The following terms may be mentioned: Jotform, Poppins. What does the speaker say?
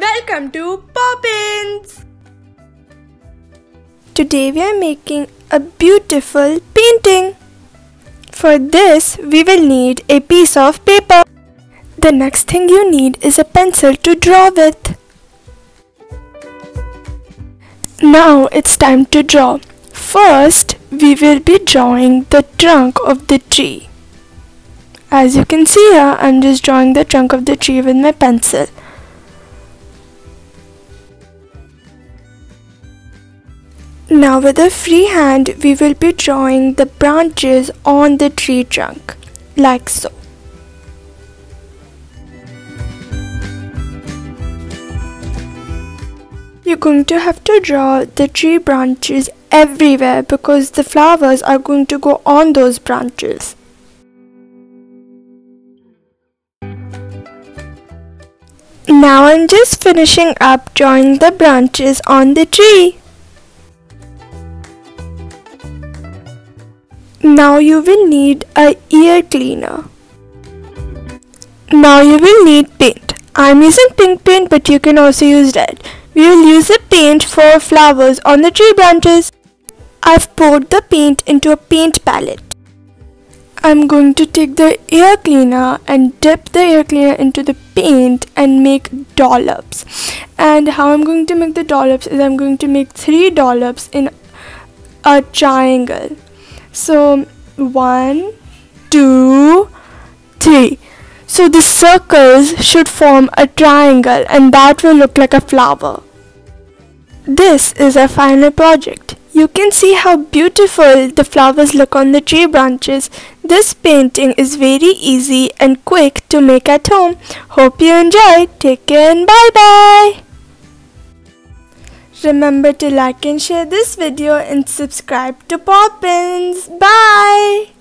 Welcome to Poppins! Today we are making a beautiful painting. For this, we will need a piece of paper. The next thing you need is a pencil to draw with. Now it's time to draw. First, we will be drawing the trunk of the tree. As you can see here, I'm just drawing the trunk of the tree with my pencil. Now with a free hand, we will be drawing the branches on the tree trunk, like so. You're going to have to draw the tree branches everywhere because the flowers are going to go on those branches. Now I'm just finishing up drawing the branches on the tree. Now you will need an ear cleaner. Now you will need paint. I'm using pink paint, but you can also use red. We will use the paint for flowers on the tree branches. I've poured the paint into a paint palette. I'm going to take the ear cleaner and dip the ear cleaner into the paint and make dollops. And how I'm going to make the dollops is I'm going to make 3 dollops in a triangle. So 1, 2, 3. So the circles should form a triangle and that will look like a flower. This is our final project. You can see how beautiful the flowers look on the tree branches. This painting is very easy and quick to make at home. Hope you enjoyed. Take care and bye bye. Remember to like and share this video and subscribe to Poppins. Bye!